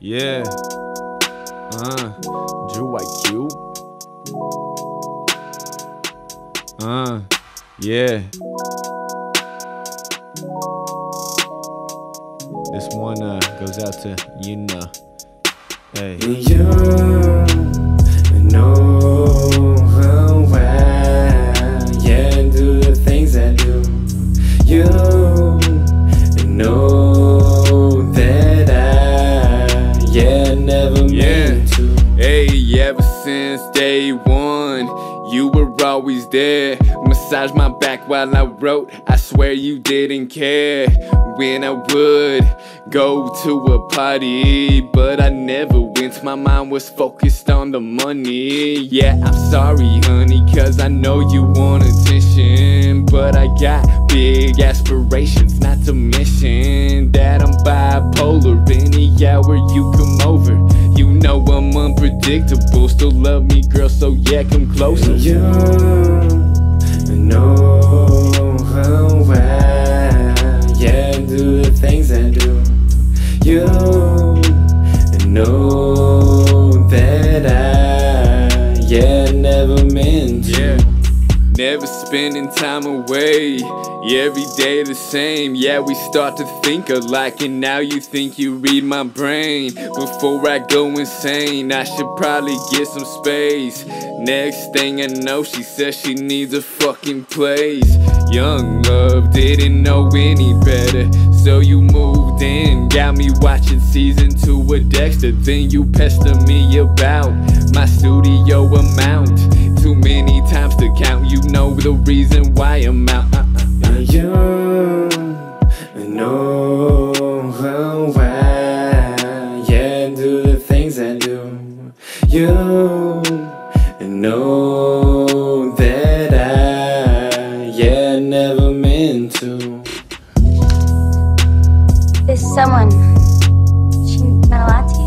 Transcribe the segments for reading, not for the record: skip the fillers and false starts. Yeah, Drew IQ. Yeah. This one goes out to you know. Hey. You know how I do the things I do. You know that I never meant to. Hey, ever since day one, you were always there. Massage my back while I wrote. I swear you didn't care. When I would go to a party, but I never went. My mind was focused on the money. Yeah, I'm sorry, honey, cause I know you want attention, but I got big aspirations, not to mention that I'm bipolar. Any hour you come over, you know I'm unpredictable. Still love me, girl, so yeah, come closer. You know how do the things I do. You know that I never meant to. Yeah. Never spending time away, every day the same. Yeah, we start to think alike, and now you think you read my brain. Before I go insane, I should probably get some space. Next thing I know, she says she needs a fucking place. Young love didn't know any better, so you moved in, got me watching season 2 of Dexter. Then you pester me about my studio amount, too many times to count. You know the reason why I'm out. You know how I do the things I do. You know that I never meant to. There's someone. She meant a lot to you.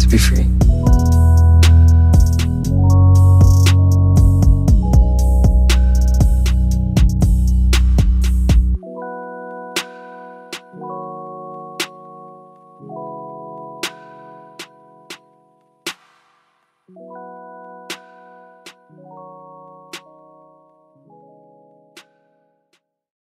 To be free.